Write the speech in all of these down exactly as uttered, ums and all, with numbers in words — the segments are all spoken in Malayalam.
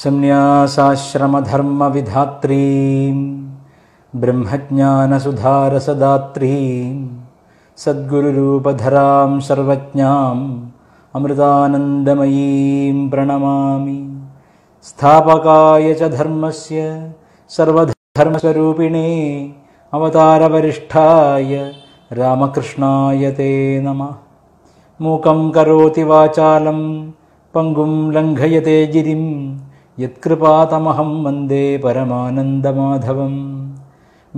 संन्यासाश्रमधर्म विधात्री ब्रह्मज्ञानसुधारसदात्री सद्गुरुरूपधरां सर्वज्ञां अमृतानन्दमयीं प्रणमामि। स्थापकाय च धर्मस्य सर्वधर्मस्वरूपिणे अवतारवरिष्ठाय रामकृष्णाय ते नमः। मूकं करोति वाचालं पंगुं लंघयते गिरिं यत्कृपातमहं वन्दे परमानन्दमाधवम्।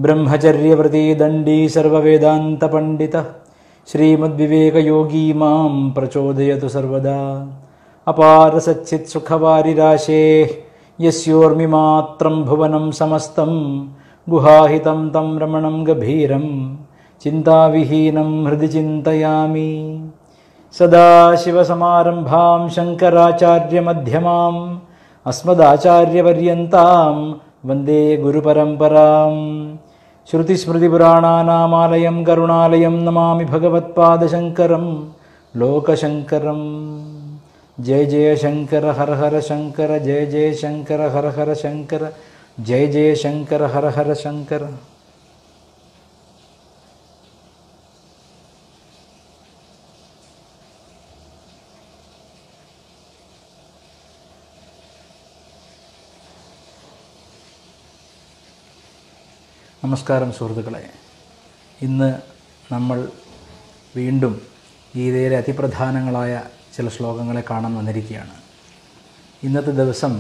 ब्रह्मचर्यव्रती दण्डी सर्ववेदान्तपण्डितः श्रीमद्विवेकयोगी मां प्रचोदयतु सर्वदा। अपार सच्चित्सुखवारिराशेः यस्योर्मिमात्रं भुवनं समस्तं गुहाहितं तं रमणं गभीरं चिन्ताविहीनं हृदि चिन्तयामि। सदाशिवसमारम्भां शङ्कराचार्यमध्यमाम् अस्मदाचार्यपर्यन्तां वन्दे गुरुपरम्परां। श्रुतिस्मृतिपुराणानामालयं करुणालयं नमामि भगवत्पादशङ्करं लोकशङ्करं। जय जय शङ्कर हर हर शङ्कर जय जय शङ्कर हर हर शङ्कर जय जय शङ्कर हर हर शङ्कर। നമസ്കാരം സുഹൃത്തുക്കളെ, ഇന്ന് നമ്മൾ വീണ്ടും ഗീതയിലെ അതിപ്രധാനങ്ങളായ ചില ശ്ലോകങ്ങളെ കാണാൻ വന്നിരിക്കുകയാണ്. ഇന്നത്തെ ദിവസം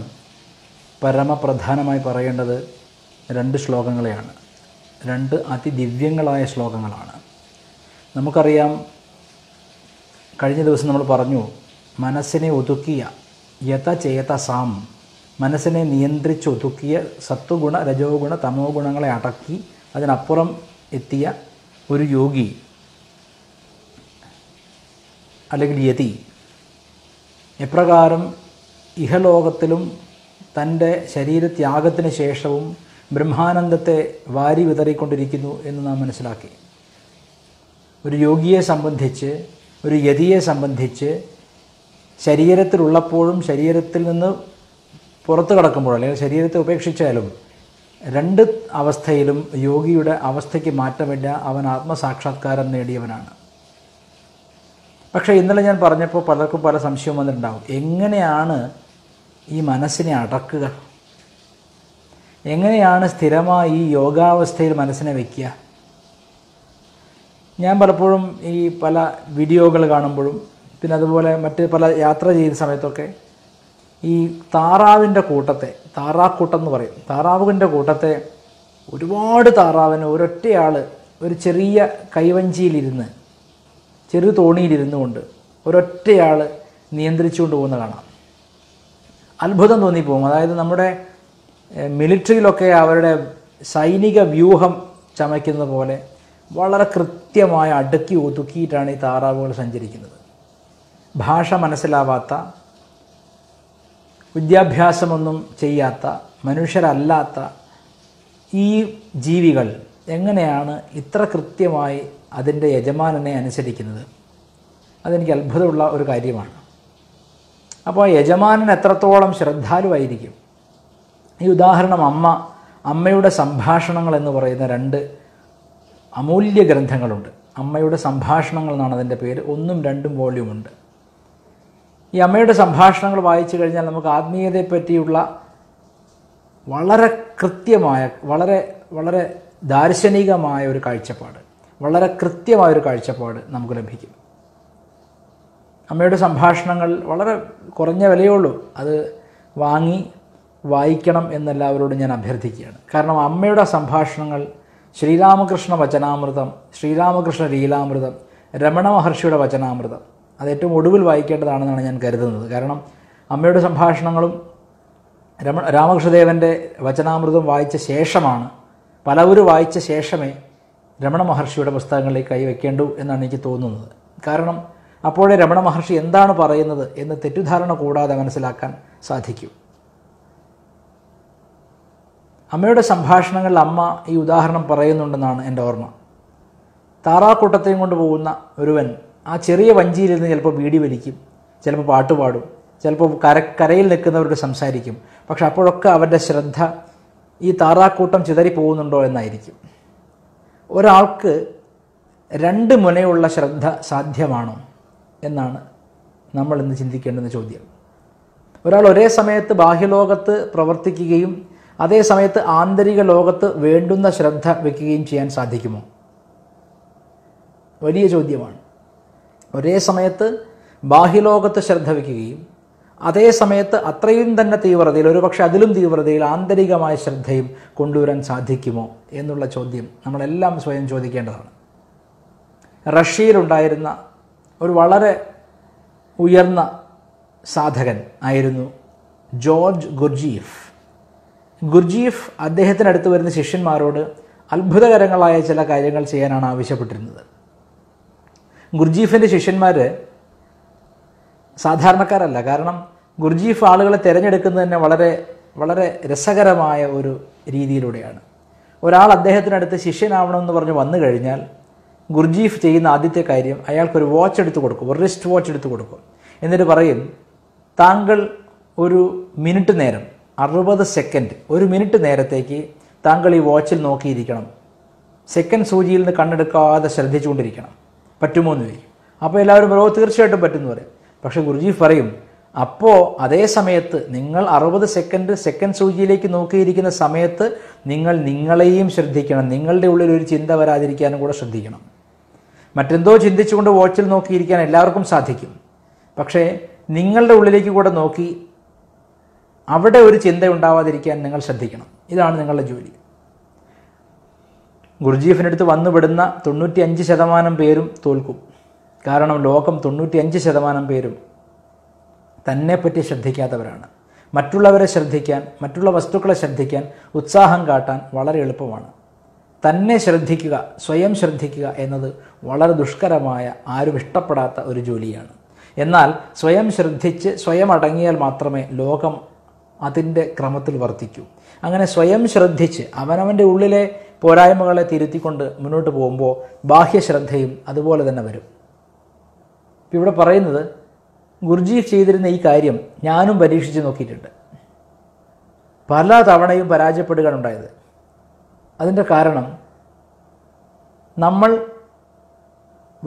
പരമപ്രധാനമായി പറയേണ്ടത് രണ്ട് ശ്ലോകങ്ങളെയാണ്, രണ്ട് അതിദിവ്യങ്ങളായ ശ്ലോകങ്ങളാണ്. നമുക്കറിയാം, കഴിഞ്ഞ ദിവസം നമ്മൾ പറഞ്ഞു, മനസ്സിനെ ഒതുക്കിയ യതചേതസാം, മനസ്സിനെ നിയന്ത്രിച്ച് ഒതുക്കിയ സത്വഗുണ രജോഗുണ തമോ ഗുണങ്ങളെ അടക്കി അതിനപ്പുറം എത്തിയ ഒരു യോഗി അല്ലെങ്കിൽ യതി എപ്രകാരം ഇഹലോകത്തിലും തൻ്റെ ശരീരത്യാഗത്തിന് ശേഷവും ബ്രഹ്മാനന്ദത്തെ വാരി വിതറിക്കൊണ്ടിരിക്കുന്നു എന്ന് നാം മനസ്സിലാക്കി. ഒരു യോഗിയെ സംബന്ധിച്ച്, ഒരു യതിയെ സംബന്ധിച്ച്, ശരീരത്തിലുള്ളപ്പോഴും ശരീരത്തിൽ നിന്ന് പുറത്തു കടക്കുമ്പോൾ അല്ലെങ്കിൽ ശരീരത്തെ ഉപേക്ഷിച്ചാലും രണ്ട് അവസ്ഥയിലും യോഗിയുടെ അവസ്ഥയ്ക്ക് മാറ്റമില്ല. അവൻ ആത്മസാക്ഷാത്കാരം നേടിയവനാണ്. പക്ഷേ ഇന്നലെ ഞാൻ പറഞ്ഞപ്പോൾ പലർക്കും പല സംശയം വന്നിട്ടുണ്ടാകും, എങ്ങനെയാണ് ഈ മനസ്സിനെ അടക്കുക, എങ്ങനെയാണ് സ്ഥിരമായി ഈ യോഗാവസ്ഥയിൽ മനസ്സിനെ വയ്ക്കുക. ഞാൻ പലപ്പോഴും ഈ പല വീഡിയോകൾ കാണുമ്പോഴും പിന്നെ അതുപോലെ മറ്റ് പല യാത്ര ചെയ്യുന്ന സമയത്തൊക്കെ ഈ താറാവിൻ്റെ കൂട്ടത്തെ, താറാക്കൂട്ടം എന്ന് പറയും, താറാവിൻ്റെ കൂട്ടത്തെ ഒരുപാട് താറാവിന് ഒരൊറ്റയാൾ ഒരു ചെറിയ കൈവഞ്ചിയിലിരുന്ന്, ചെറു തോണിയിലിരുന്നു കൊണ്ട് ഒരൊറ്റയാൾ നിയന്ത്രിച്ചുകൊണ്ട് പോകുന്ന കാണാം. അത്ഭുതം തോന്നിപ്പോകും. അതായത് നമ്മുടെ മിലിറ്ററിയിലൊക്കെ അവരുടെ സൈനിക വ്യൂഹം ചമയ്ക്കുന്നത് പോലെ വളരെ കൃത്യമായ അടുക്കി ഒതുക്കിയിട്ടാണ് ഈ താറാവുകൾ സഞ്ചരിക്കുന്നത്. ഭാഷ മനസ്സിലാവാത്ത, വിദ്യാഭ്യാസമൊന്നും ചെയ്യാത്ത, മനുഷ്യരല്ലാത്ത ഈ ജീവികൾ എങ്ങനെയാണ് ഇത്ര കൃത്യമായി അതിൻ്റെ യജമാനനെ അനുസരിക്കുന്നത്? അതെനിക്ക് അത്ഭുതമുള്ള ഒരു കാര്യമാണ്. അപ്പോൾ യജമാനൻ എത്രത്തോളം ശ്രദ്ധാലുവായിരിക്കും. ഈ ഉദാഹരണം അമ്മ, അമ്മയുടെ സംഭാഷണങ്ങൾ എന്ന് പറയുന്ന രണ്ട് അമൂല്യ ഗ്രന്ഥങ്ങളുണ്ട്. അമ്മയുടെ സംഭാഷണങ്ങൾ എന്നാണ് അതിൻ്റെ പേര്. ഒന്നും രണ്ടും വോള്യൂമുണ്ട്. ഈ അമ്മയുടെ സംഭാഷണങ്ങൾ വായിച്ചു കഴിഞ്ഞാൽ നമുക്ക് ആത്മീയതയെപ്പറ്റിയുള്ള വളരെ കൃത്യമായ, വളരെ വളരെ ദാർശനികമായ ഒരു കാഴ്ചപ്പാട്, വളരെ കൃത്യമായൊരു കാഴ്ചപ്പാട് നമുക്ക് ലഭിക്കും. അമ്മയുടെ സംഭാഷണങ്ങൾ വളരെ കുറഞ്ഞ വിലയുള്ളൂ. അത് വാങ്ങി വായിക്കണം എന്നെല്ലാവരോടും ഞാൻ അഭ്യർത്ഥിക്കുകയാണ്. കാരണം അമ്മയുടെ സംഭാഷണങ്ങൾ ശ്രീരാമകൃഷ്ണ വചനാമൃതം, ശ്രീരാമകൃഷ്ണ ലീലാമൃതം, രമണ മഹർഷിയുടെ വചനാമൃതം, അത് ഏറ്റവും ഒടുവിൽ വായിക്കേണ്ടതാണെന്നാണ് ഞാൻ കരുതുന്നത്. കാരണം അമ്മയുടെ സംഭാഷണങ്ങളും രമ രാമകൃഷ്ണദേവൻ്റെ വചനാമൃതം വായിച്ച ശേഷമാണ്, പലവരും വായിച്ച ശേഷമേ രമണ മഹർഷിയുടെ പുസ്തകങ്ങളിലേക്ക് കൈവയ്ക്കേണ്ടൂ എന്നാണ് എനിക്ക് തോന്നുന്നത്. കാരണം അപ്പോഴേ രമണ മഹർഷി എന്താണ് പറയുന്നത് എന്ന് തെറ്റിദ്ധാരണ കൂടാതെ മനസ്സിലാക്കാൻ സാധിക്കും. അമ്മയുടെ സംഭാഷണങ്ങളിൽ അമ്മ ഈ ഉദാഹരണം പറയുന്നുണ്ടെന്നാണ് എൻ്റെ ഓർമ്മ. താറാക്കൂട്ടത്തെയും കൊണ്ട് പോകുന്ന ഒരുവൻ ആ ചെറിയ വഞ്ചിയിലിരുന്ന് ചിലപ്പോൾ വീടി വലിക്കും, ചിലപ്പോൾ പാട്ടുപാടും, ചിലപ്പോൾ കര കരയിൽ നിൽക്കുന്നവരോട് സംസാരിക്കും. പക്ഷെ അപ്പോഴൊക്കെ അവരുടെ ശ്രദ്ധ ഈ താറാക്കൂട്ടം ചിതറിപ്പോകുന്നുണ്ടോ എന്നായിരിക്കും. ഒരാൾക്ക് രണ്ട് മുനയുള്ള ശ്രദ്ധ സാധ്യമാണോ എന്നാണ് നമ്മൾ ഇന്ന് ചിന്തിക്കേണ്ടുന്ന ചോദ്യം. ഒരാൾ ഒരേ സമയത്ത് ബാഹ്യലോകത്ത് പ്രവർത്തിക്കുകയും അതേ സമയത്ത് ആന്തരിക ലോകത്ത് വേണ്ടുന്ന ശ്രദ്ധ വയ്ക്കുകയും ചെയ്യാൻ സാധിക്കുമോ? വലിയ ചോദ്യമാണ്. ഒരേ സമയത്ത് ബാഹ്യലോകത്ത് ശ്രദ്ധ വയ്ക്കുകയും അതേ സമയത്ത് അത്രയും തന്നെ തീവ്രതയിൽ, ഒരുപക്ഷെ അതിലും തീവ്രതയിൽ ആന്തരികമായ ശ്രദ്ധയും കൊണ്ടുവരാൻ സാധിക്കുമോ എന്നുള്ള ചോദ്യം നമ്മളെല്ലാം സ്വയം ചോദിക്കേണ്ടതാണ്. റഷ്യയിലുണ്ടായിരുന്ന ഒരു വളരെ ഉയർന്ന സാധകൻ ആയിരുന്നു ജോർജ് ഗുർജീഫ്. ഗുർജീഫ് അദ്ദേഹത്തിനടുത്ത് വരുന്ന ശിഷ്യന്മാരോട് അത്ഭുതകരങ്ങളായ ചില കാര്യങ്ങൾ ചെയ്യാനാണ് ആവശ്യപ്പെട്ടിരുന്നത്. ഗുർജീഫിൻ്റെ ശിഷ്യന്മാർ സാധാരണക്കാരല്ല. കാരണം ഗുർജീഫ് ആളുകളെ തിരഞ്ഞെടുക്കുന്നത് തന്നെ വളരെ വളരെ രസകരമായ ഒരു രീതിയിലൂടെയാണ്. ഒരാൾ അദ്ദേഹത്തിനടുത്ത് ശിഷ്യനാവണമെന്ന് പറഞ്ഞ് വന്നു കഴിഞ്ഞാൽ ഗുർജീഫ് ചെയ്യുന്ന ആദ്യത്തെ കാര്യം അയാൾക്കൊരു വാച്ച് എടുത്ത് കൊടുക്കും, ഒരു റിസ്റ്റ് വാച്ച് എടുത്ത് കൊടുക്കും. എന്നിട്ട് പറയും, താങ്കൾ ഒരു മിനിറ്റ് നേരം, അറുപത് സെക്കൻഡ്, ഒരു മിനിറ്റ് നേരത്തേക്ക് താങ്കൾ ഈ വാച്ചിൽ നോക്കിയിരിക്കണം, സെക്കൻഡ് സൂചിയിൽ നിന്ന് കണ്ണെടുക്കാതെ ശ്രദ്ധിച്ചുകൊണ്ടിരിക്കണം, പറ്റുമോ എന്ന് ചോദിക്കും. അപ്പോൾ എല്ലാവരും പറയും, തീർച്ചയായിട്ടും പറ്റുമെന്ന് പറയും. പക്ഷേ ഗുരുജി പറയും, അപ്പോൾ അതേ സമയത്ത് നിങ്ങൾ അറുപത് സെക്കൻഡ് സെക്കൻഡ് സൂചിയിലേക്ക് നോക്കിയിരിക്കുന്ന സമയത്ത് നിങ്ങൾ നിങ്ങളെയും ശ്രദ്ധിക്കണം, നിങ്ങളുടെ ഉള്ളിൽ ഒരു ചിന്ത വരാതിരിക്കാനും കൂടെ ശ്രദ്ധിക്കണം. മറ്റെന്തോ ചിന്തിച്ചുകൊണ്ട് വാച്ചിൽ നോക്കിയിരിക്കാൻ എല്ലാവർക്കും സാധിക്കും. പക്ഷേ നിങ്ങളുടെ ഉള്ളിലേക്ക് കൂടെ നോക്കി അവിടെ ഒരു ചിന്ത ഉണ്ടാവാതിരിക്കാൻ നിങ്ങൾ ശ്രദ്ധിക്കണം. ഇതാണ് നിങ്ങളുടെ ജോലി. ഗുർജീഫിനടുത്ത് വന്നുപെടുന്ന തൊണ്ണൂറ്റി അഞ്ച് ശതമാനം പേരും തോൽക്കും. കാരണം ലോകം തൊണ്ണൂറ്റി അഞ്ച് ശതമാനം പേരും തന്നെപ്പറ്റി ശ്രദ്ധിക്കാത്തവരാണ്. മറ്റുള്ളവരെ ശ്രദ്ധിക്കാൻ, മറ്റുള്ള വസ്തുക്കളെ ശ്രദ്ധിക്കാൻ ഉത്സാഹം കാട്ടാൻ വളരെ എളുപ്പമാണ്. തന്നെ ശ്രദ്ധിക്കുക, സ്വയം ശ്രദ്ധിക്കുക എന്നത് വളരെ ദുഷ്കരമായ, ആരും ഇഷ്ടപ്പെടാത്ത ഒരു ജോലിയാണ്. എന്നാൽ സ്വയം ശ്രദ്ധിച്ച് സ്വയം അടങ്ങിയാൽ മാത്രമേ ലോകം അതിൻ്റെ ക്രമത്തിൽ വർത്തിക്കൂ. അങ്ങനെ സ്വയം ശ്രദ്ധിച്ച് അവനവൻ്റെ ഉള്ളിലെ പോരായ്മകളെ തിരുത്തിക്കൊണ്ട് മുന്നോട്ട് പോകുമ്പോൾ ബാഹ്യശ്രദ്ധയും അതുപോലെ തന്നെ വരും. ഇവിടെ പറയുന്നത്, ഗുർജീഫ് ചെയ്തിരുന്ന ഈ കാര്യം ഞാനും പരീക്ഷിച്ച് നോക്കിയിട്ടുണ്ട്. പല തവണയും പരാജയപ്പെടുകയാണ് ഉണ്ടായത്. അതിൻ്റെ കാരണം, നമ്മൾ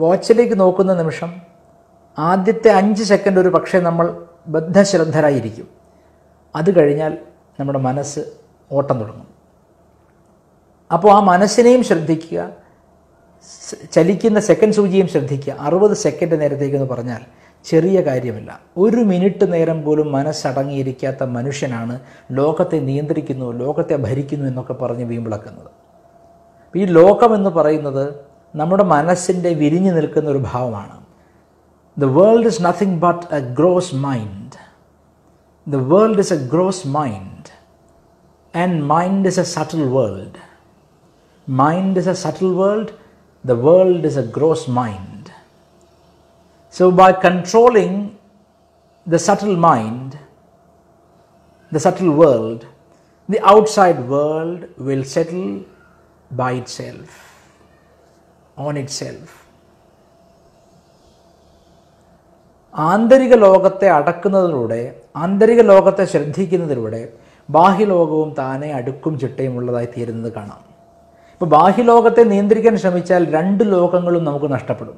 വാച്ചിലേക്ക് നോക്കുന്ന നിമിഷം ആദ്യത്തെ അഞ്ച് സെക്കൻഡ് ഒരു പക്ഷേ നമ്മൾ ബദ്ധശ്രദ്ധരായിരിക്കും. അത് കഴിഞ്ഞാൽ നമ്മുടെ മനസ്സ് ഓട്ടം തുടങ്ങും. അപ്പോൾ ആ മനസ്സിനെയും ശ്രദ്ധിക്കുക, ചലിക്കുന്ന സെക്കൻഡ് സൂചിയും ശ്രദ്ധിക്കുക. അറുപത് സെക്കൻഡ് നേരത്തേക്കെന്ന് പറഞ്ഞാൽ ചെറിയ കാര്യമില്ല. ഒരു മിനിറ്റ് നേരം പോലും മനസ്സടങ്ങിയിരിക്കാത്ത മനുഷ്യനാണ് ലോകത്തെ നിയന്ത്രിക്കുന്നു, ലോകത്തെ ഭരിക്കുന്നു എന്നൊക്കെ പറഞ്ഞ് വീമ്പിളക്കുന്നത്. ഈ ലോകമെന്ന് പറയുന്നത് നമ്മുടെ മനസ്സിൻ്റെ വിരിഞ്ഞു നിൽക്കുന്ന ഒരു ഭാവമാണ്. The world is nothing but a gross mind. The world is a gross mind. And mind is a subtle world. Mind is a subtle world. The world is a gross mind. So by controlling the subtle mind, the subtle world, the outside world will settle by itself, on itself. ആന്തരിക ലോകത്തെ അടക്കുന്നതിലൂടെ, ആന്തരിക ലോകത്തെ ശ്രദ്ധിക്കുന്നതിലൂടെ ബാഹ്യലോകവും താനെ അടുക്കും ചിട്ടയും ഉള്ളതായി തീരുന്നത് കാണാം. ഇപ്പോൾ ബാഹ്യലോകത്തെ നിയന്ത്രിക്കാൻ ശ്രമിച്ചാൽ രണ്ട് ലോകങ്ങളും നമുക്ക് നഷ്ടപ്പെടും.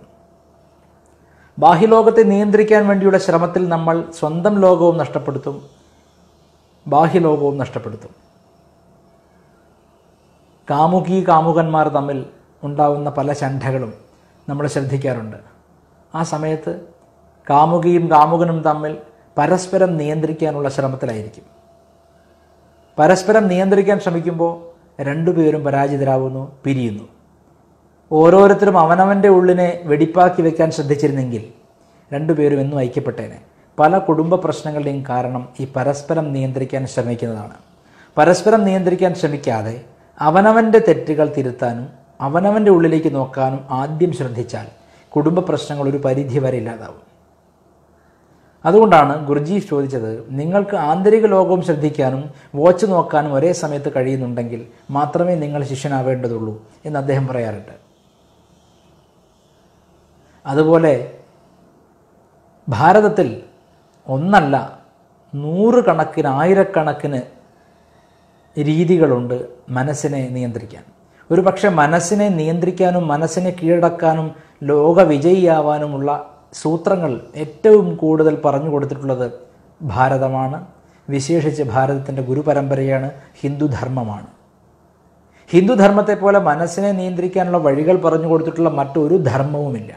ബാഹ്യലോകത്തെ നിയന്ത്രിക്കാൻ വേണ്ടിയുള്ള ശ്രമത്തിൽ നമ്മൾ സ്വന്തം ലോകവും നഷ്ടപ്പെടുത്തും, ബാഹ്യലോകവും നഷ്ടപ്പെടുത്തും. കാമുകി കാമുകന്മാർ തമ്മിൽ ഉണ്ടാവുന്ന പല ചണ്ഡകളും നമ്മൾ ശ്രദ്ധിക്കാറുണ്ട്. ആ സമയത്ത് കാമുകിയും കാമുകനും തമ്മിൽ പരസ്പരം നിയന്ത്രിക്കാനുള്ള ശ്രമത്തിലായിരിക്കും. പരസ്പരം നിയന്ത്രിക്കാൻ ശ്രമിക്കുമ്പോൾ രണ്ടുപേരും പരാജിതരാകുന്നു, പിരിയുന്നു. ഓരോരുത്തരും അവനവൻ്റെ ഉള്ളിനെ വെടിപ്പാക്കി വെക്കാൻ ശ്രദ്ധിച്ചിരുന്നെങ്കിൽ രണ്ടുപേരും എന്നും ഐക്യപ്പെട്ടേനെ. പല കുടുംബ പ്രശ്നങ്ങളുടെയും കാരണം ഈ പരസ്പരം നിയന്ത്രിക്കാൻ ശ്രമിക്കുന്നതാണ്. പരസ്പരം നിയന്ത്രിക്കാൻ ശ്രമിക്കാതെ അവനവൻ്റെ തെറ്റുകൾ തിരുത്താനും അവനവൻ്റെ ഉള്ളിലേക്ക് നോക്കാനും ആദ്യം ശ്രദ്ധിച്ചാൽ കുടുംബ പ്രശ്നങ്ങൾ ഒരു പരിധി വരെ ഇല്ലാതാവും. അതുകൊണ്ടാണ് ഗുരുജി ചോദിച്ചത്, നിങ്ങൾക്ക് ആന്തരിക ലോകവും ശ്രദ്ധിക്കാനും വാച്ച് നോക്കാനും ഒരേ സമയത്ത് കഴിയുന്നുണ്ടെങ്കിൽ മാത്രമേ നിങ്ങൾ ശിഷ്യനാവേണ്ടതുള്ളൂ എന്ന് അദ്ദേഹം പറയാറുണ്ട്. അതുപോലെ ഭാരതത്തിൽ ഒന്നല്ല നൂറുകണക്കിന് ആയിരക്കണക്കിന് രീതികളുണ്ട് മനസ്സിനെ നിയന്ത്രിക്കാൻ. ഒരു പക്ഷെ മനസ്സിനെ നിയന്ത്രിക്കാനും മനസ്സിനെ കീഴടക്കാനും ലോക വിജയിയാവാനുമുള്ള സൂത്രങ്ങൾ ഏറ്റവും കൂടുതൽ പറഞ്ഞു കൊടുത്തിട്ടുള്ളത് ഭാരതമാണ്. വിശേഷിച്ച് ഭാരതത്തിൻ്റെ ഗുരുപരമ്പരയാണ് ഹിന്ദുധർമ്മമാണ്. ഹിന്ദുധർമ്മത്തെപ്പോലെ മനസ്സിനെ നിയന്ത്രിക്കാനുള്ള വഴികൾ പറഞ്ഞു കൊടുത്തിട്ടുള്ള മറ്റൊരു ധർമ്മവുമില്ല.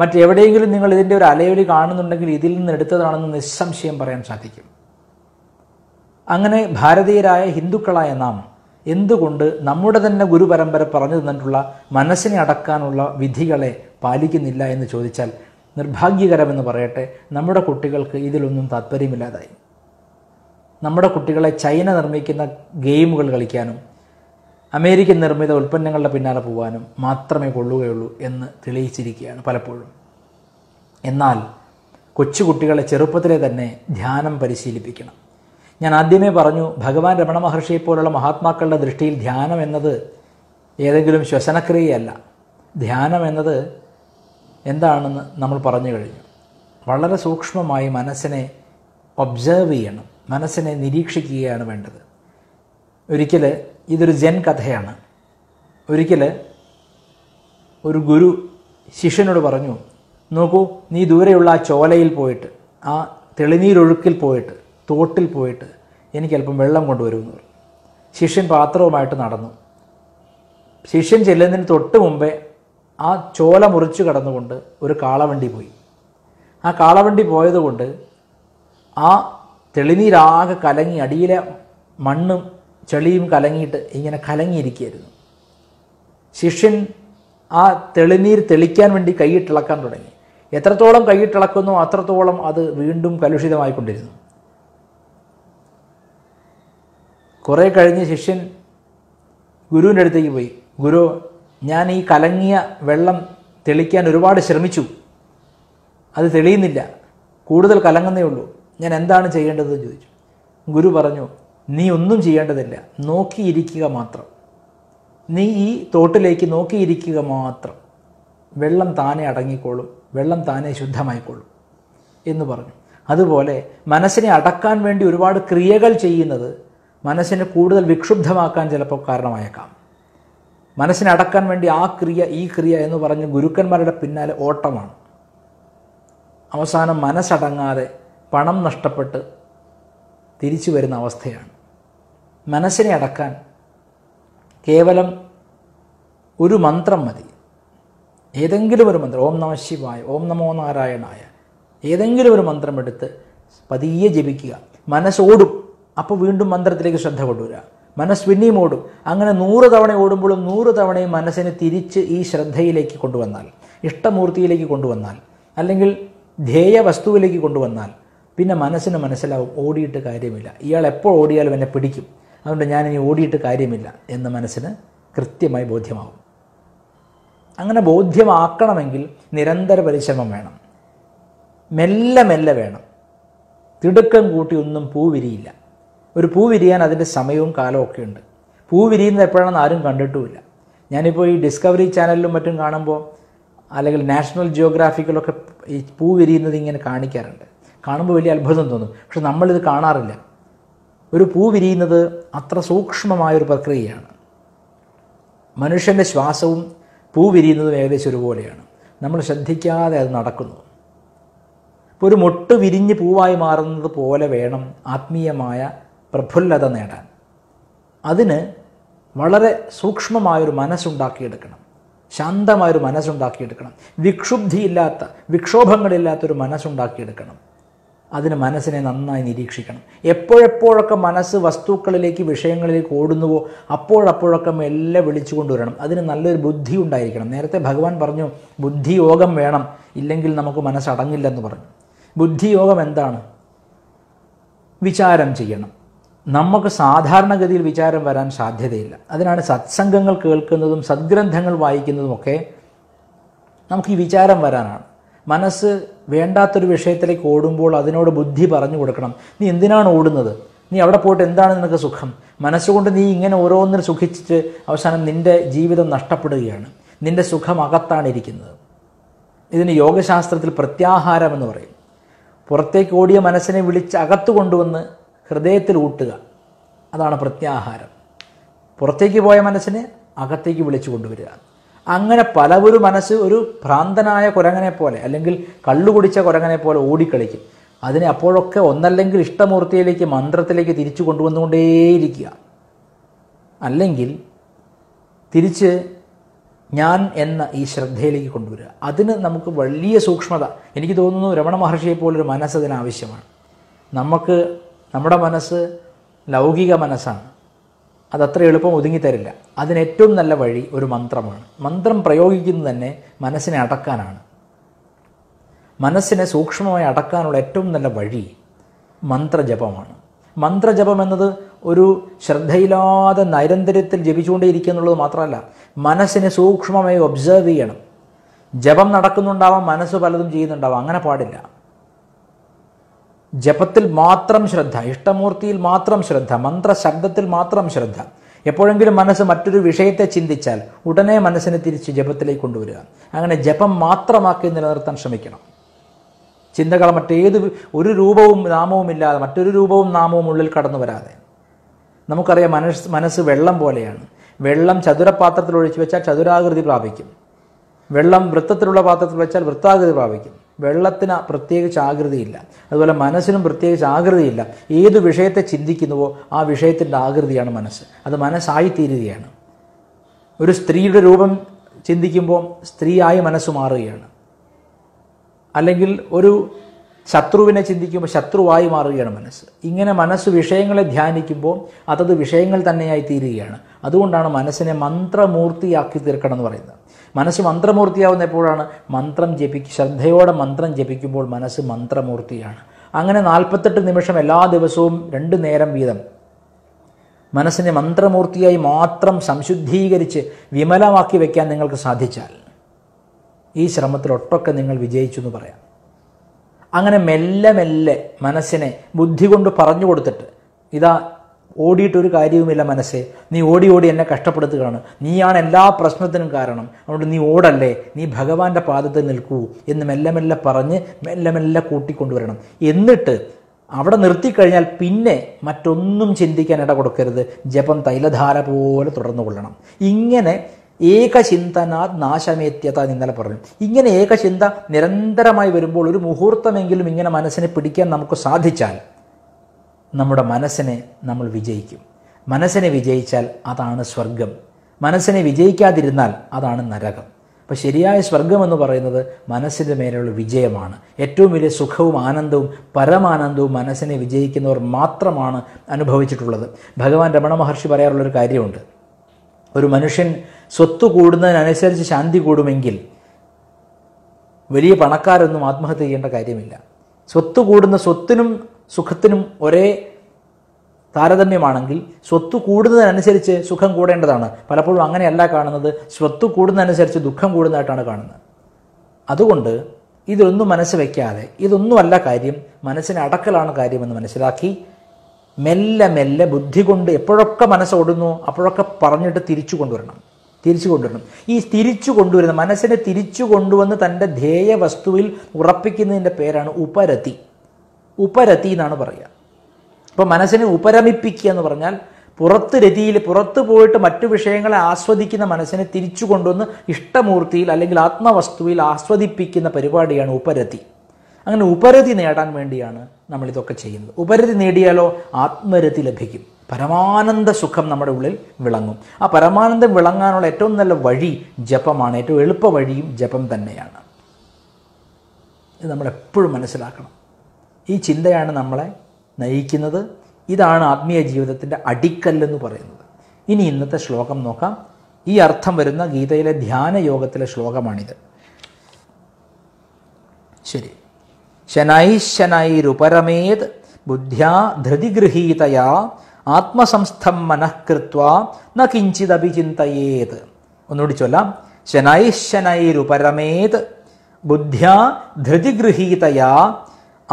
മറ്റെവിടെയെങ്കിലും നിങ്ങൾ ഇതിൻ്റെ ഒരു അലയൊലി കാണുന്നുണ്ടെങ്കിൽ ഇതിൽ നിന്ന് എടുത്തതാണെന്ന് നിസ്സംശയം പറയാൻ സാധിക്കും. അങ്ങനെ ഭാരതീയരായ ഹിന്ദുക്കളായ നാം എന്തുകൊണ്ട് നമ്മുടെ തന്നെ ഗുരുപരമ്പര പറഞ്ഞു തന്നിട്ടുള്ള മനസ്സിനെ അടക്കാനുള്ള വിധികളെ പാലിക്കുന്നില്ല എന്ന് ചോദിച്ചാൽ നിർഭാഗ്യകരമെന്ന് പറയട്ടെ, നമ്മുടെ കുട്ടികൾക്ക് ഇതിലൊന്നും താല്പര്യമില്ലാതായി. നമ്മുടെ കുട്ടികളെ ചൈന നിർമ്മിക്കുന്ന ഗെയിമുകൾ കളിക്കാനും അമേരിക്കൻ നിർമ്മിത ഉൽപ്പന്നങ്ങളുടെ പിന്നാലെ പോകാനും മാത്രമേ കൊള്ളുകയുള്ളൂ എന്ന് തെളിയിച്ചിരിക്കുകയാണ് പലപ്പോഴും. എന്നാൽ കൊച്ചുകുട്ടികളെ ചെറുപ്പത്തിലെ തന്നെ ധ്യാനം പരിശീലിപ്പിക്കണം. ഞാൻ ആദ്യമേ പറഞ്ഞു, ഭഗവാൻ രമണ മഹർഷിയെ പോലുള്ള മഹാത്മാക്കളുടെ ദൃഷ്ടിയിൽ ധ്യാനം എന്നത് ഏതെങ്കിലും ശ്വസനക്രിയയല്ല. ധ്യാനം എന്നത് എന്താണെന്ന് നമ്മൾ പറഞ്ഞു കഴിഞ്ഞു. വളരെ സൂക്ഷ്മമായി മനസ്സിനെ ഒബ്സേർവ് ചെയ്യണം, മനസ്സിനെ നിരീക്ഷിക്കുകയാണ് വേണ്ടത്. ഒരിക്കൽ ഇതൊരു ജെൻ കഥയാണ്. ഒരിക്കൽ ഒരു ഗുരു ശിഷ്യനോട് പറഞ്ഞു, നോക്കൂ, നീ ദൂരെയുള്ള ആ ചോലയിൽ പോയിട്ട്, ആ തെളിനീരൊഴുക്കിൽ പോയിട്ട്, തോട്ടിൽ പോയിട്ട് എനിക്ക് അല്പം വെള്ളം കൊണ്ടുവരുമെന്ന് പറഞ്ഞു. ശിഷ്യൻ പാത്രവുമായിട്ട് നടന്നു. ശിഷ്യൻ ചെല്ലുന്നതിന് തൊട്ട് മുമ്പേ ആ ചോല മുറിച്ചു കടന്നുകൊണ്ട് ഒരു കാളവണ്ടി പോയി. ആ കാളവണ്ടി പോയതുകൊണ്ട് ആ തെളിനീരാകെ കലങ്ങി, അടിയിലെ മണ്ണും ചെളിയും കലങ്ങിയിട്ട് ഇങ്ങനെ കലങ്ങിയിരിക്കുകയായിരുന്നു. ശിഷ്യൻ ആ തെളിനീർ തെളിക്കാൻ വേണ്ടി കൈയിട്ടിളക്കാൻ തുടങ്ങി. എത്രത്തോളം കൈയിട്ടിളക്കുന്നു അത്രത്തോളം അത് വീണ്ടും കലുഷിതമായിക്കൊണ്ടിരുന്നു. കുറേ കഴിഞ്ഞ് ശിഷ്യൻ ഗുരുവിൻ്റെ അടുത്തേക്ക് പോയി, ഗുരു, ഞാൻ ഈ കലങ്ങിയ വെള്ളം തെളിക്കാൻ ഒരുപാട് ശ്രമിച്ചു, അത് തെളിയുന്നില്ല, കൂടുതൽ കലങ്ങുന്നേ ഉള്ളൂ, ഞാൻ എന്താണ് ചെയ്യേണ്ടതെന്ന് ചോദിച്ചു. ഗുരു പറഞ്ഞു, നീ ഒന്നും ചെയ്യേണ്ടതില്ല, നോക്കിയിരിക്കുക മാത്രം. നീ ഈ തോട്ടിലേക്ക് നോക്കിയിരിക്കുക മാത്രം, വെള്ളം താനെ അടങ്ങിക്കോളും, വെള്ളം താനെ ശുദ്ധമായിക്കോളും എന്ന് പറഞ്ഞു. അതുപോലെ മനസ്സിനെ അടക്കാൻ വേണ്ടി ഒരുപാട് ക്രിയകൾ ചെയ്യുന്നത് മനസ്സിനെ കൂടുതൽ വിക്ഷുബ്ധമാക്കാൻ ചിലപ്പോൾ കാരണമായേക്കാം. മനസ്സിനെ അടക്കാൻ വേണ്ടി ആ ക്രിയ ഈ ക്രിയ എന്ന് പറഞ്ഞ് ഗുരുക്കന്മാരുടെ പിന്നാലെ ഓട്ടമാണ്. അവസാനം മനസ്സടങ്ങാതെ പണം നഷ്ടപ്പെട്ട് തിരിച്ചു വരുന്ന അവസ്ഥയാണ്. മനസ്സിനെ അടക്കാൻ കേവലം ഒരു മന്ത്രം മതി, ഏതെങ്കിലും ഒരു മന്ത്രം. ഓം നമഃ ശിവായ, ഓം നമോ നാരായണായ, ഏതെങ്കിലും ഒരു മന്ത്രം എടുത്ത് പതിയെ ജപിക്കുക. മനസ്സോടും, അപ്പോൾ വീണ്ടും മന്ത്രത്തിലേക്ക് ശ്രദ്ധ കൊണ്ടുവരിക. മനസ്സ് പിന്നെയും ഓടും. അങ്ങനെ നൂറ് തവണ ഓടുമ്പോഴും നൂറ് തവണയും മനസ്സിനെ തിരിച്ച് ഈ ശ്രദ്ധയിലേക്ക് കൊണ്ടുവന്നാൽ, ഇഷ്ടമൂർത്തിയിലേക്ക് കൊണ്ടുവന്നാൽ, അല്ലെങ്കിൽ ധ്യേയ വസ്തുവിലേക്ക് കൊണ്ടുവന്നാൽ പിന്നെ മനസ്സിന് മനസ്സിലാവും ഓടിയിട്ട് കാര്യമില്ല, ഇയാൾ എപ്പോൾ ഓടിയാലും എന്നെ പിടിക്കും, അതുകൊണ്ട് ഞാനിനി ഓടിയിട്ട് കാര്യമില്ല എന്ന് മനസ്സിന് കൃത്യമായി ബോധ്യമാവും. അങ്ങനെ ബോധ്യമാക്കണമെങ്കിൽ നിരന്തര പരിശ്രമം വേണം, മെല്ലെ മെല്ലെ വേണം. തിടുക്കം കൂട്ടി ഒന്നും പൂ വിരിയില്ല. ഒരു പൂ വിരിയാൻ അതിൻ്റെ സമയവും കാലവും ഒക്കെ ഉണ്ട്. പൂ വിരിയുന്നത് എപ്പോഴാണെന്ന് ആരും കണ്ടിട്ടുമില്ല. ഞാനിപ്പോൾ ഈ ഡിസ്കവറി ചാനലിലും മറ്റും കാണുമ്പോൾ, അല്ലെങ്കിൽ നാഷണൽ ജിയോഗ്രാഫിക്കിലൊക്കെ ഈ പൂ വിരിയുന്നത് ഇങ്ങനെ കാണിക്കാറുണ്ട്. കാണുമ്പോൾ വലിയ അത്ഭുതം തോന്നും, പക്ഷെ നമ്മളിത് കാണാറില്ല. ഒരു പൂ വിരിയുന്നത് അത്ര സൂക്ഷ്മമായൊരു പ്രക്രിയയാണ്. മനുഷ്യൻ്റെ ശ്വാസവും പൂ വിരിയുന്നതും ഏകദേശം ഒരുപോലെയാണ്. നമ്മൾ ശ്രദ്ധിക്കാതെ അത് നടക്കുന്നു. ഇപ്പോൾ ഒരു മൊട്ട് വിരിഞ്ഞ് പൂവായി മാറുന്നത് പോലെ വേണം ആത്മീയമായ പ്രഫുല്ലത നേടാൻ. അതിന് വളരെ സൂക്ഷ്മമായൊരു മനസ്സുണ്ടാക്കിയെടുക്കണം, ശാന്തമായൊരു മനസ്സുണ്ടാക്കിയെടുക്കണം, വിക്ഷുബ്ധിയില്ലാത്ത, വിക്ഷോഭങ്ങളില്ലാത്തൊരു മനസ്സുണ്ടാക്കിയെടുക്കണം. അതിന് മനസ്സിനെ നന്നായി നിരീക്ഷിക്കണം. എപ്പോഴെപ്പോഴൊക്കെ മനസ്സ് വസ്തുക്കളിലേക്ക്, വിഷയങ്ങളിലേക്ക് ഓടുന്നുവോ അപ്പോഴപ്പോഴൊക്കെ മെല്ലെ വിളിച്ചു കൊണ്ടുവരണം. അതിന് നല്ലൊരു ബുദ്ധി ഉണ്ടായിരിക്കണം. നേരത്തെ ഭഗവാൻ പറഞ്ഞു ബുദ്ധിയോഗം വേണം, ഇല്ലെങ്കിൽ നമുക്ക് മനസ്സടങ്ങില്ലെന്ന് പറഞ്ഞു. ബുദ്ധിയോഗം എന്താണ്? വിചാരം ചെയ്യണം. നമുക്ക് സാധാരണഗതിയിൽ വിചാരം വരാൻ സാധ്യതയില്ല. അതിനാണ് സത്സംഗങ്ങൾ കേൾക്കുന്നതും സദ്ഗ്രന്ഥങ്ങൾ വായിക്കുന്നതുമൊക്കെ നമുക്ക് ഈ വിചാരം വരാനാണ്. മനസ്സ് വേണ്ടാത്തൊരു വിഷയത്തിലേക്ക് ഓടുമ്പോൾ അതിനോട് ബുദ്ധി പറഞ്ഞു കൊടുക്കണം. നീ എന്തിനാണ് ഓടുന്നത്? നീ അവിടെ പോയിട്ട് എന്താണ് നിനക്ക് സുഖം? മനസ്സുകൊണ്ട് നീ ഇങ്ങനെ ഓരോന്നിന് സുഖിച്ചിട്ട് അവസാനം നിൻ്റെ ജീവിതം നഷ്ടപ്പെടുകയാണ്. നിൻ്റെ സുഖം അകത്താണിരിക്കുന്നത്. ഇതിന് യോഗശാസ്ത്രത്തിൽ പ്രത്യാഹാരം എന്ന് പറയും. പുറത്തേക്ക് ഓടിയ മനസ്സിനെ വിളിച്ച് അകത്ത് കൊണ്ടുവന്ന് ഹൃദയത്തിൽ ഊട്ടുക, അതാണ് പ്രത്യാഹാരം. പുറത്തേക്ക് പോയ മനസ്സിനെ അകത്തേക്ക് വിളിച്ചു കൊണ്ടുവരിക. അങ്ങനെ പലവരും മനസ്സ് ഒരു ഭ്രാന്തനായ കുരങ്ങനെ പോലെ അല്ലെങ്കിൽ കള്ളുകുടിച്ച കുരങ്ങനെ പോലെ ഓടിക്കളിക്കും. അതിനെ അപ്പോഴൊക്കെ ഒന്നല്ലെങ്കിൽ ഇഷ്ടമൂർത്തിയിലേക്ക്, മന്ത്രത്തിലേക്ക് തിരിച്ചു കൊണ്ടുവന്നുകൊണ്ടേയിരിക്കുക. അല്ലെങ്കിൽ തിരിച്ച് ഞാൻ എന്ന ഈ ശ്രദ്ധയിലേക്ക് കൊണ്ടുവരിക. അതിന് നമുക്ക് വലിയ സൂക്ഷ്മത, എനിക്ക് തോന്നുന്നു രമണ മഹർഷിയെ പോലൊരു മനസ്സ് അതിനാവശ്യമാണ്. നമുക്ക് നമ്മുടെ മനസ്സ് ലൗകിക മനസ്സാണ്, അതത്ര എളുപ്പം ഒതുങ്ങിത്തരില്ല. അതിനേറ്റവും നല്ല വഴി ഒരു മന്ത്രമാണ്. മന്ത്രം പ്രയോഗിക്കുന്നത് തന്നെ മനസ്സിനെ അടക്കാനാണ്. മനസ്സിനെ സൂക്ഷ്മമായി അടക്കാനുള്ള ഏറ്റവും നല്ല വഴി മന്ത്രജപമാണ്. മന്ത്രജപം എന്നത് ഒരു ശ്രദ്ധയില്ലാതെ നൈരന്തര്യത്തിൽ ജപിച്ചുകൊണ്ടേയിരിക്കുക എന്നുള്ളത് മാത്രമല്ല, മനസ്സിനെ സൂക്ഷ്മമായി ഒബ്സേർവ് ചെയ്യണം. ജപം നടക്കുന്നുണ്ടാവാം, മനസ്സ് പലതും ചെയ്യുന്നുണ്ടാവാം, അങ്ങനെ പാടില്ല. ജപത്തിൽ മാത്രം ശ്രദ്ധ, ഇഷ്ടമൂർത്തിയിൽ മാത്രം ശ്രദ്ധ, മന്ത്രശബ്ദത്തിൽ മാത്രം ശ്രദ്ധ. എപ്പോഴെങ്കിലും മനസ്സ് മറ്റൊരു വിഷയത്തെ ചിന്തിച്ചാൽ ഉടനെ മനസ്സിനെ തിരിച്ച് ജപത്തിലേക്ക് കൊണ്ടുവരിക. അങ്ങനെ ജപം മാത്രമാക്കി നിലനിർത്താൻ ശ്രമിക്കണം. ചിന്തകൾ മറ്റേത് ഒരു രൂപവും നാമവും ഇല്ലാതെ, മറ്റൊരു രൂപവും നാമവും ഉള്ളിൽ കടന്നു വരാതെ. നമുക്കറിയാം മനസ്സ് മനസ്സ് വെള്ളം പോലെയാണ്. വെള്ളം ചതുരപാത്രത്തിൽ ഒഴിച്ചു വെച്ചാൽ ചതുരാകൃതി പ്രാപിക്കും, വെള്ളം വൃത്തത്തിലുള്ള പാത്രത്തിൽ വെച്ചാൽ വൃത്താകൃതി പ്രാപിക്കും. വെള്ളത്തിന് പ്രത്യേകിച്ച് ആകൃതിയില്ല, അതുപോലെ മനസ്സിനും പ്രത്യേകിച്ച് ആകൃതിയില്ല. ഏത് വിഷയത്തെ ചിന്തിക്കുന്നുവോ ആ വിഷയത്തിൻ്റെ ആകൃതിയാണ് മനസ്സ്, അത് മനസ്സായിത്തീരുകയാണ്. ഒരു സ്ത്രീയുടെ രൂപം ചിന്തിക്കുമ്പോൾ സ്ത്രീയായി മനസ്സ് മാറുകയാണ്. അല്ലെങ്കിൽ ഒരു ശത്രുവിനെ ചിന്തിക്കുമ്പോൾ ശത്രുവായി മാറുകയാണ് മനസ്സ്. ഇങ്ങനെ മനസ്സ് വിഷയങ്ങളെ ധ്യാനിക്കുമ്പോൾ അതത് വിഷയങ്ങൾ തന്നെയായി തീരുകയാണ്. അതുകൊണ്ടാണ് മനസ്സിനെ മന്ത്രമൂർത്തിയാക്കി തീർക്കണം എന്ന് പറയുന്നത്. മനസ്സ് മന്ത്രമൂർത്തിയാവുന്ന എപ്പോഴാണ്? മന്ത്രം ജപിക്കുക, ശ്രദ്ധയോടെ മന്ത്രം ജപിക്കുമ്പോൾ മനസ്സ് മന്ത്രമൂർത്തിയാണ്. അങ്ങനെ നാൽപ്പത്തെട്ട് നിമിഷം എല്ലാ ദിവസവും രണ്ട് നേരം വീതം മനസ്സിനെ മന്ത്രമൂർത്തിയായി മാത്രം സംശുദ്ധീകരിച്ച് വിമലമാക്കി വയ്ക്കാൻ നിങ്ങൾക്ക് സാധിച്ചാൽ ഈ ശ്രമത്തിലൊട്ടൊക്കെ നിങ്ങൾ വിജയിച്ചു എന്ന് പറയാം. അങ്ങനെ മെല്ലെ മെല്ലെ മനസ്സിനെ ബുദ്ധി കൊണ്ട് പറഞ്ഞു കൊടുത്തിട്ട്, ഇതാ ഓടിയിട്ടൊരു കാര്യവുമില്ല മനസ്സേ, നീ ഓടി ഓടി എന്നെ കഷ്ടപ്പെടുത്തുകയാണ്, നീയാണ് എല്ലാ പ്രശ്നത്തിനും കാരണം, അതുകൊണ്ട് നീ ഓടല്ലേ, നീ ഭഗവാന്റെ പാദത്തിൽ നിൽക്കൂ എന്ന് മെല്ലെ മെല്ലെ പറഞ്ഞ് മെല്ലെ മെല്ലെ കൂട്ടിക്കൊണ്ടുവരണം. എന്നിട്ട് അവിടെ നിർത്തിക്കഴിഞ്ഞാൽ പിന്നെ മറ്റൊന്നും ചിന്തിക്കാൻ ഇട കൊടുക്കരുത്. ജപം തൈലധാര പോലെ തുടർന്നു കൊള്ളണം. ഇങ്ങനെ ഏകചിന്തനാത് നാശമേത്യത ഇന്നലെ പറഞ്ഞു. ഇങ്ങനെ ഏകചിന്ത നിരന്തരമായി വരുമ്പോൾ ഒരു മുഹൂർത്തമെങ്കിലും ഇങ്ങനെ മനസ്സിനെ പിടിക്കാൻ നമുക്ക് സാധിച്ചാൽ നമ്മുടെ മനസ്സിനെ നമ്മൾ വിജയിക്കും. മനസ്സിനെ വിജയിച്ചാൽ അതാണ് സ്വർഗം, മനസ്സിനെ വിജയിക്കാതിരുന്നാൽ അതാണ് നരകം. അപ്പോൾ ശരിയായ സ്വർഗം എന്ന് പറയുന്നത് മനസ്സിൻ്റെ മേലുള്ള വിജയമാണ്. ഏറ്റവും വലിയ സുഖവും ആനന്ദവും പരമാനന്ദവും മനസ്സിനെ വിജയിക്കുന്നവർ മാത്രമാണ് അനുഭവിച്ചിട്ടുള്ളത്. ഭഗവാൻ രമണ മഹർഷി പറയാറുള്ളൊരു കാര്യമുണ്ട്, ഒരു മനുഷ്യൻ സ്വത്ത് കൂടുന്നതിനനുസരിച്ച് ശാന്തി കൂടുമെങ്കിൽ വലിയ പണക്കാരൊന്നും ആത്മഹത്യ ചെയ്യേണ്ട കാര്യമില്ല. സ്വത്ത് കൂടുന്ന സ്വത്തിനും സുഖത്തിനും ഒരേ താരതമ്യമാണെങ്കിൽ സ്വത്ത് കൂടുന്നതിനനുസരിച്ച് സുഖം കൂടേണ്ടതാണ്. പലപ്പോഴും അങ്ങനെയല്ല കാണുന്നത്, സ്വത്ത് കൂടുന്നതനുസരിച്ച് ദുഃഖം കൂടുന്നതായിട്ടാണ് കാണുന്നത്. അതുകൊണ്ട് ഇതൊന്നും മനസ്സ് വയ്ക്കാതെ, ഇതൊന്നുമല്ല കാര്യം, മനസ്സിന് അടക്കലാണ് കാര്യമെന്ന് മനസ്സിലാക്കി മെല്ലെ മെല്ലെ ബുദ്ധി കൊണ്ട് എപ്പോഴൊക്കെ മനസ്സ് ഓടുന്നു അപ്പോഴൊക്കെ പറഞ്ഞിട്ട് തിരിച്ചു കൊണ്ടുവരണം തിരിച്ചു കൊണ്ടുവരണം ഈ തിരിച്ചു കൊണ്ടുവരുന്ന മനസ്സിനെ തിരിച്ചു കൊണ്ടുവന്ന് തൻ്റെ ധ്യേയ വസ്തുവിൽ ഉറപ്പിക്കുന്നതിൻ്റെ പേരാണ് ഉപരതി ഉപരതി എന്നാണ് പറയുക. അപ്പോൾ മനസ്സിനെ ഉപരമിപ്പിക്കുക എന്ന് പറഞ്ഞാൽ പുറത്ത് രതിയിൽ, പുറത്ത് പോയിട്ട് മറ്റു വിഷയങ്ങളെ ആസ്വദിക്കുന്ന മനസ്സിനെ തിരിച്ചു കൊണ്ടുവന്ന് ഇഷ്ടമൂർത്തിയിൽ അല്ലെങ്കിൽ ആത്മവസ്തുവിൽ ആസ്വദിപ്പിക്കുന്ന പരിപാടിയാണ് ഉപരതി. അങ്ങനെ ഉപരതി നേടാൻ വേണ്ടിയാണ് നമ്മളിതൊക്കെ ചെയ്യുന്നത്. ഉപരതി നേടിയാലോ ആത്മരതി ലഭിക്കും, പരമാനന്ദ സുഖം നമ്മുടെ ഉള്ളിൽ വിളങ്ങും. ആ പരമാനന്ദം വിളങ്ങാനുള്ള ഏറ്റവും നല്ല വഴി ജപമാണ്. ഏറ്റവും എളുപ്പ വഴിയും ജപം തന്നെയാണ്. ഇത് നമ്മളെപ്പോഴും മനസ്സിലാക്കണം. ഈ ചിന്തയാണ് നമ്മളെ നയിക്കുന്നത്. ഇതാണ് ആത്മീയ ജീവിതത്തിൻ്റെ അടിക്കല്ലെന്ന് പറയുന്നത്. ഇനി ഇന്നത്തെ ശ്ലോകം നോക്കാം. ഈ അർത്ഥം വരുന്ന ഗീതയിലെ ധ്യാന യോഗത്തിലെ ശ്ലോകമാണിത്. ശരി, ശനൈശനൈരുപരമേത് ബുദ്ധ്യാ ധൃതിഗൃഹീതയാ ആത്മസംസ്ഥം മനഃകൃത്വാ ന കിഞ്ചിദപി ചിന്തയേത്. ഒന്നുകൂടി ചൊല്ലാം. ശനൈശനൈരുപരമേത് बुद्ध्या धृतिगृहीतया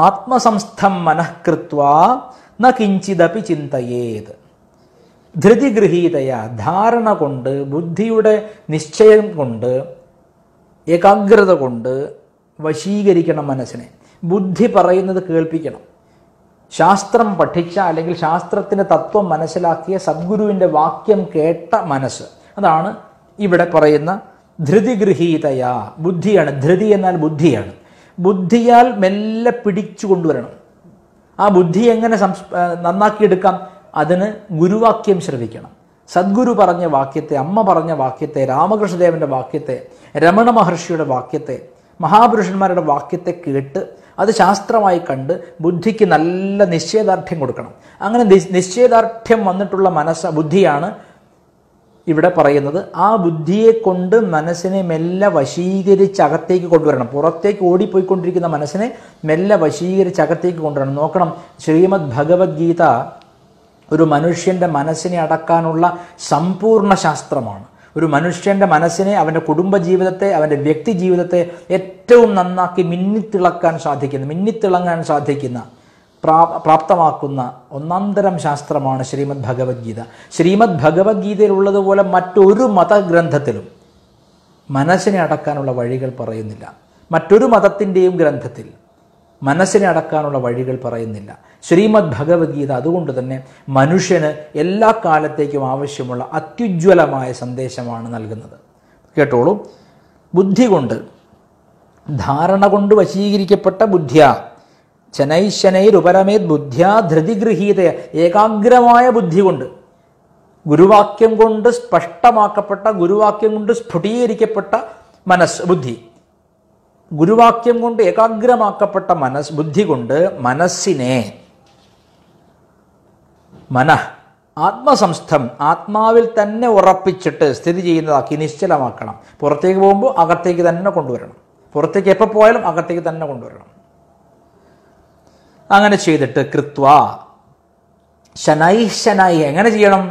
आत्मसंस्थं मनः कृत्वा न किंचिदपि चिन्तयेत्। धृतिगृहीतया धारण कोण्ड बुद्धियुडे निश्चयं कोण्ड एकाग्रता कोण्ड वशीकरिक्कणम मनसिने। बुद्धि परयुन्नत केल्पिक्कणम। ശാസ്ത്രം പഠിച്ച അല്ലെങ്കിൽ ശാസ്ത്രത്തിന്റെ തത്വം മനസ്സിലാക്കിയ സദ്ഗുരുവിന്റെ വാക്യം കേട്ട മനസ്സ്, അതാണ് ഇവിടെ പറയുന്ന ധൃതിഗൃഹീതയാ. ബുദ്ധിയാണ്, ധൃതി എന്നാൽ ബുദ്ധിയാണ്. ബുദ്ധിയാൽ മെല്ലെ പിടിച്ചു കൊണ്ടുവരണം. ആ ബുദ്ധി എങ്ങനെ സംസ് നന്നാക്കിയെടുക്കാം? അതിന് ഗുരുവാക്യം ശ്രവിക്കണം. സദ്ഗുരു പറഞ്ഞ വാക്യത്തെ, അമ്മ പറഞ്ഞ വാക്യത്തെ, രാമകൃഷ്ണദേവന്റെ വാക്യത്തെ, രമണ മഹർഷിയുടെ വാക്യത്തെ, മഹാപുരുഷന്മാരുടെ വാക്യത്തെ കേട്ട് അത് ശാസ്ത്രമായി കണ്ട് ബുദ്ധിക്ക് നല്ല നിശ്ചയദാർഢ്യം കൊടുക്കണം. അങ്ങനെ നിശ്ചയദാർഢ്യം വന്നിട്ടുള്ള മനസ്സ്, ബുദ്ധിയാണ് ഇവിടെ പറയുന്നത്. ആ ബുദ്ധിയെ കൊണ്ട് മനസ്സിനെ മെല്ലെ വശീകരിച്ച് അകത്തേക്ക് കൊണ്ടുവരണം. പുറത്തേക്ക് ഓടിപ്പോയിക്കൊണ്ടിരിക്കുന്ന മനസ്സിനെ മെല്ലെ വശീകരിച്ച് അകത്തേക്ക് കൊണ്ടുവരണം. നോക്കണം, ശ്രീമദ് ഭഗവത്ഗീത ഒരു മനുഷ്യൻ്റെ മനസ്സിനെ അടക്കാനുള്ള സമ്പൂർണ്ണ ശാസ്ത്രമാണ്. ഒരു മനുഷ്യൻ്റെ മനസ്സിനെ, അവൻ്റെ കുടുംബജീവിതത്തെ, അവൻ്റെ വ്യക്തി ജീവിതത്തെ ഏറ്റവും നന്നാക്കി മിന്നിത്തിളക്കാൻ സാധിക്കുന്ന മിന്നിത്തിളങ്ങാൻ സാധിക്കുന്ന പ്രാ പ്രാപ്തമാക്കുന്ന ഒന്നാന്തരം ശാസ്ത്രമാണ് ശ്രീമദ് ഭഗവത്ഗീത. ശ്രീമദ് ഭഗവത്ഗീതയിലുള്ളതുപോലെ മറ്റൊരു മതഗ്രന്ഥത്തിലും മനസ്സിനെ അടക്കാനുള്ള വഴികൾ പറയുന്നില്ല. മറ്റൊരു മതത്തിൻ്റെയും ഗ്രന്ഥത്തിൽ മനസ്സിനെ അടക്കാനുള്ള വഴികൾ പറയുന്നില്ല. ശ്രീമദ് ഭഗവത്ഗീത അതുകൊണ്ട് തന്നെ മനുഷ്യന് എല്ലാ കാലത്തേക്കും ആവശ്യമുള്ള അത്യുജ്വലമായ സന്ദേശമാണ് നൽകുന്നത്. കേട്ടോളൂ, ബുദ്ധി കൊണ്ട്, ധാരണ കൊണ്ട് വശീകരിക്കപ്പെട്ട ബുദ്ധ്യ ചനൈശനൈരുപരമേത് ബുദ്ധ്യ ധൃതിഗൃഹീതയ, ഏകാഗ്രമായ ബുദ്ധി കൊണ്ട്, ഗുരുവാക്യം കൊണ്ട് സ്പഷ്ടമാക്കപ്പെട്ട, ഗുരുവാക്യം കൊണ്ട് സ്ഫുടീകരിക്കപ്പെട്ട മനസ്സ്, ബുദ്ധി, ഗുരുവാക്യം കൊണ്ട് ഏകാഗ്രമാക്കപ്പെട്ട മനസ്സ്, ബുദ്ധി കൊണ്ട് മനസ്സിനെ മനഃ ആത്മസംസ്ഥം, ആത്മാവിൽ തന്നെ ഉറപ്പിച്ചിട്ട് സ്ഥിതി ചെയ്യുന്നതാക്കി നിശ്ചലമാക്കണം. പുറത്തേക്ക് പോകുമ്പോൾ അകത്തേക്ക് തന്നെ കൊണ്ടുവരണം. പുറത്തേക്ക് എപ്പോൾ പോയാലും അകത്തേക്ക് തന്നെ കൊണ്ടുവരണം. അങ്ങനെ ചെയ്തിട്ട് കൃത്വ ശനൈ ശനായി, എങ്ങനെ ചെയ്യണം?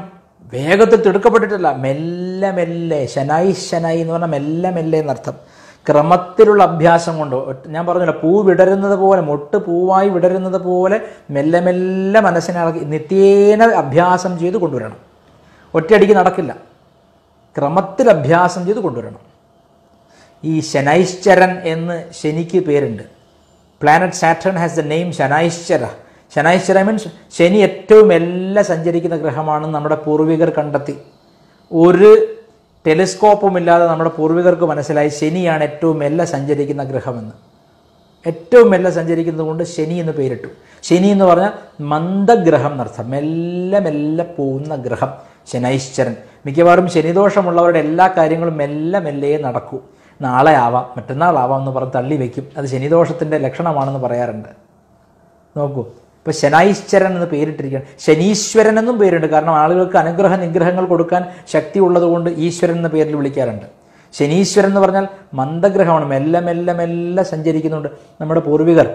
വേഗത്തിൽ തിടുക്കപ്പെട്ടിട്ടില്ല, മെല്ലെ മെല്ലെ. ശനായി ശനായി എന്ന് പറഞ്ഞാൽ മെല്ലെ മെല്ലെ എന്നർത്ഥം. ക്രമത്തിലുള്ള അഭ്യാസം കൊണ്ട്, ഞാൻ പറഞ്ഞില്ല, പൂ വിടരുന്നത് പോലെ, മൊട്ട് പൂവായി വിടരുന്നത് പോലെ മെല്ലെ മെല്ലെ മനസ്സിനെ നിത്യേന അഭ്യാസം ചെയ്ത് കൊണ്ടുവരണം. ഒറ്റയടിക്ക് നടക്കില്ല, ക്രമത്തിൽ അഭ്യാസം ചെയ്ത് കൊണ്ടുവരണം. ഈ ശനൈശ്ചരൻ എന്ന് ശനിക്ക് പേരുണ്ട്. Planet Saturn has the name Shanaishchara. Shanaishchara means Shani ഏറ്റവും മെല്ലെ സഞ്ചരിക്കുന്ന ഗ്രഹമാണെന്ന് നമ്മുടെ പൂർവികർ കണ്ടെത്തി. ഒരു ടെലിസ്കോപ്പുമില്ലാതെ നമ്മുടെ പൂർവികർക്ക് മനസ്സിലായി ശനിയാണ് ഏറ്റവും മെല്ലെ സഞ്ചരിക്കുന്ന ഗ്രഹമെന്ന്. ഏറ്റവും മെല്ലെ സഞ്ചരിക്കുന്നത് കൊണ്ട് ശനി എന്ന് പേരിട്ടു. ശനി എന്ന് പറഞ്ഞാൽ മന്ദഗ്രഹം എന്നർത്ഥം, മെല്ലെ മെല്ലെ പോകുന്ന ഗ്രഹം, ശനൈശ്ചരൻ. മിക്കവാറും ശനിദോഷമുള്ളവരുടെ എല്ലാ കാര്യങ്ങളും മെല്ലെ മെല്ലെ നടക്കൂ. നാളെ ആവാം, മറ്റന്നാളാവാം എന്ന് പറഞ്ഞ് തള്ളി വയ്ക്കും. അത് ശനിദോഷത്തിൻ്റെ ലക്ഷണമാണെന്ന് പറയാറുണ്ട്. നോക്കൂ, ഇപ്പോൾ ശനൈശ്വരൻ എന്ന് പേരിട്ടിരിക്കുകയാണ്. ശനീശ്വരൻ എന്നും പേരുണ്ട്, കാരണം ആളുകൾക്ക് അനുഗ്രഹ നിഗ്രഹങ്ങൾ കൊടുക്കാൻ ശക്തി ഉള്ളതുകൊണ്ട് ഈശ്വരൻ എന്ന പേരിൽ വിളിക്കാറുണ്ട്. ശനീശ്വരൻ എന്ന് പറഞ്ഞാൽ മന്ദഗ്രഹമാണ്, മെല്ലെ മെല്ലെ മെല്ലെ സഞ്ചരിക്കുന്നുണ്ട്. നമ്മുടെ പൂർവികർ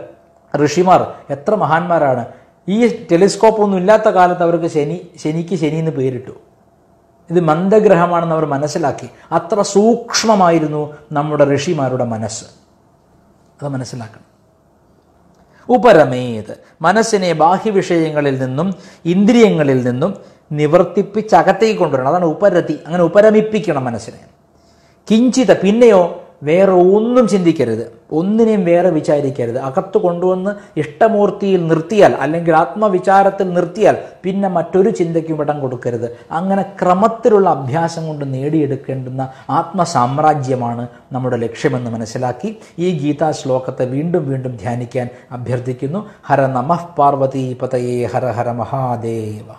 ഋഷിമാർ എത്ര മഹാന്മാരാണ്! ഈ ടെലിസ്കോപ്പ് ഒന്നും ഇല്ലാത്ത കാലത്ത് അവർക്ക് ശനി ശനിക്ക് ശനി എന്ന് പേരിട്ടു. ഇത് മന്ദഗ്രഹമാണെന്ന് അവർ മനസ്സിലാക്കി. അത്ര സൂക്ഷ്മമായിരുന്നു നമ്മുടെ ഋഷിമാരുടെ മനസ്സ്. അത് മനസ്സിലാക്കണം. ഉപരമേത്, മനസ്സിനെ ബാഹ്യവിഷയങ്ങളിൽ നിന്നും ഇന്ദ്രിയങ്ങളിൽ നിന്നും നിവർത്തിപ്പിച്ച് അകത്തേക്ക് കൊണ്ടുവരണം. അതാണ് ഉപരതി. അങ്ങനെ ഉപരമിപ്പിക്കണം മനസ്സിനെ. കിഞ്ചിത, പിന്നെയോ വേറെ ഒന്നും ചിന്തിക്കരുത്, ഒന്നിനെയും വേറെ വിചാരിക്കരുത്. അകത്ത് കൊണ്ടുവന്ന് ഇഷ്ടമൂർത്തിയിൽ നിർത്തിയാൽ, അല്ലെങ്കിൽ ആത്മവിചാരത്തിൽ നിർത്തിയാൽ പിന്നെ മറ്റൊരു ചിന്തയ്ക്കും ഇടം കൊടുക്കരുത്. അങ്ങനെ ക്രമത്തിലുള്ള അഭ്യാസം കൊണ്ട് നേടിയെടുക്കേണ്ടുന്ന ആത്മസാമ്രാജ്യമാണ് നമ്മുടെ ലക്ഷ്യമെന്ന് മനസ്സിലാക്കി ഈ ഗീതാ ശ്ലോകത്തെ വീണ്ടും വീണ്ടും ധ്യാനിക്കാൻ അഭ്യർത്ഥിക്കുന്നു. ഹര നമഃ പാർവതീപതയേ, ഹര ഹര മഹാദേവ.